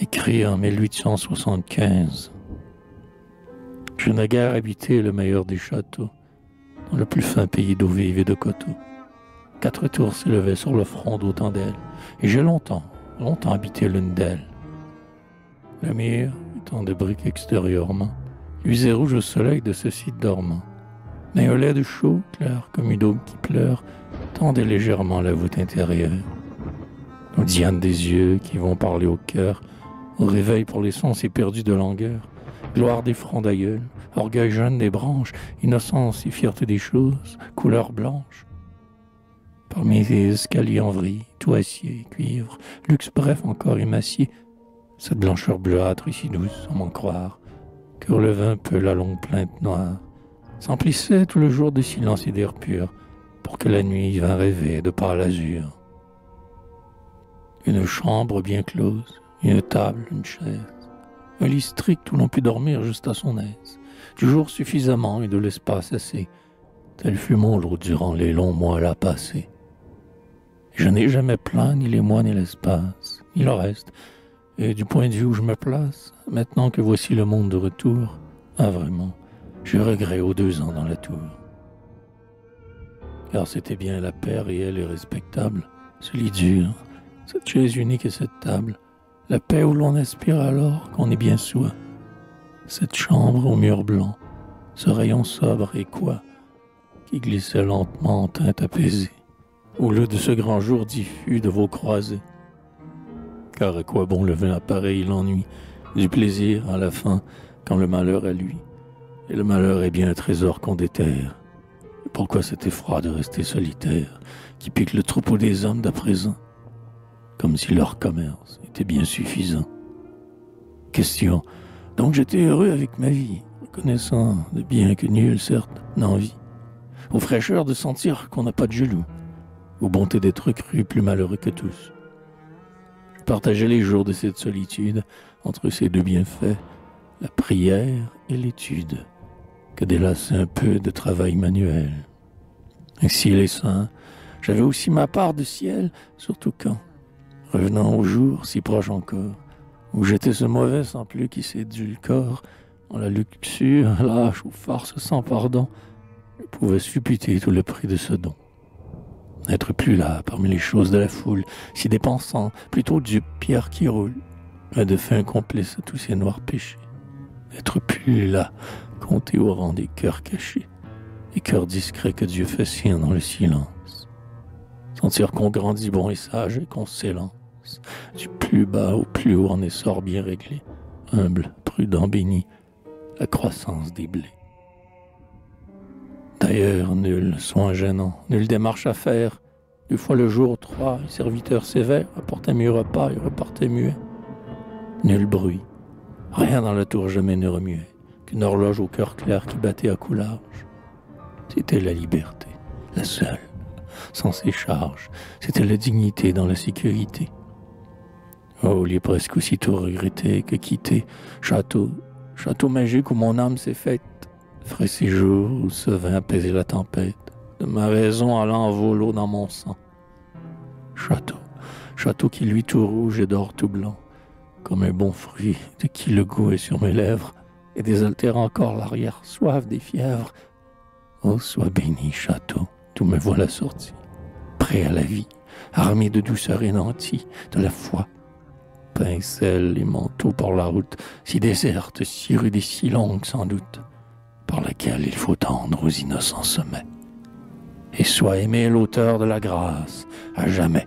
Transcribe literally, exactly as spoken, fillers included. écrit en mille huit cent soixante-quinze. Je n'ai guère habité le meilleur des châteaux, dans le plus fin pays d'eau vive et de coteaux. Quatre tours s'élevaient sur le front d'autant d'elles, et j'ai longtemps, longtemps habité l'une d'elles. La mire, étant de briques extérieurement, luisait rouge au soleil de ce site dormant. Mais un lait de chaud, clair comme une aube qui pleure, tendait légèrement la voûte intérieure. Nos dianes des yeux qui vont parler au cœur, au réveil pour les sons s'éperdus de langueur, gloire des fronts d'aïeul, orgueil jeune des branches, innocence et fierté des choses, couleur blanche. Parmi les escaliers en vrille, tout acier, cuivre, luxe bref encore émacié, cette blancheur bleuâtre et si douce, à m'en croire, que relevait un peu la longue plainte noire, s'emplissait tout le jour de silence et d'air pur, pour que la nuit vint rêver de par l'azur. Une chambre bien close, une table, une chaise, un lit strict où l'on put dormir juste à son aise, du jour suffisamment et de l'espace assez. Tel fut mon lot durant les longs mois là passés. Je n'ai jamais plaint ni les mois ni l'espace, ni le reste, et du point de vue où je me place, maintenant que voici le monde de retour, ah vraiment, j'ai regret aux deux ans dans la tour. Car c'était bien la paix réelle et respectable, ce lit dur, cette chaise unique et cette table, la paix où l'on aspire alors qu'on est bien soi, cette chambre au mur blanc, ce rayon sobre et quoi, qui glissait lentement en teinte apaisée, au lieu de ce grand jour diffus de vos croisées. Car à quoi bon lever à pareil l'ennui, du plaisir à la fin, quand le malheur est lui, et le malheur est bien un trésor qu'on déterre. Et pourquoi cet effroi de rester solitaire, qui pique le troupeau des hommes d'à présent, comme si leur commerce était bien suffisant. Question, donc j'étais heureux avec ma vie, reconnaissant de bien que nul, certes, n'envie, aux fraîcheurs de sentir qu'on n'a pas de jaloux, aux bontés d'être cru plus malheureux que tous. Je partageais les jours de cette solitude entre ces deux bienfaits, la prière et l'étude, que délassait un peu de travail manuel. Ainsi les saints, j'avais aussi ma part de ciel, surtout quand, revenant au jour, si proche encore, où j'étais ce mauvais sans plus qui s'édulcore, dans la luxure, lâche ou farce sans pardon, je pouvais supputer tout le prix de ce don. N'être plus là, parmi les choses de la foule, si dépensant, plutôt du pierre qui roule, un défunt complice à tous ces noirs péchés. N'être plus là, compté au rang des cœurs cachés, des cœurs discrets que Dieu fait sien dans le silence. Sentir qu'on grandit bon et sage et qu'on s'élance. Du plus bas au plus haut en essor bien réglé, humble, prudent, béni, la croissance des blés. D'ailleurs, nul soin gênant, nulle démarche à faire. Deux fois le jour, trois, les serviteurs sévères apportaient mes repas et repartaient muets. Nul bruit, rien dans la tour jamais ne remuait, qu'une horloge au cœur clair qui battait à coups larges. C'était la liberté, la seule, sans ses charges, c'était la dignité dans la sécurité. Oh, il est presque aussitôt regretté que quitter château, château magique où mon âme s'est faite, frais séjour où se vint apaiser la tempête, de ma raison allant volo dans mon sang. Château, château qui luit tout rouge et dort tout blanc, comme un bon fruit de qui le goût est sur mes lèvres et désaltère encore l'arrière soif des fièvres. Oh, sois béni, château, d'où me voilà sorti, prêt à la vie, armé de douceur et nantis, de la foi. Pincelle et manteau par la route, si déserte, si rude et si longue sans doute, par laquelle il faut tendre aux innocents sommets. Et sois aimé l'auteur de la grâce, à jamais.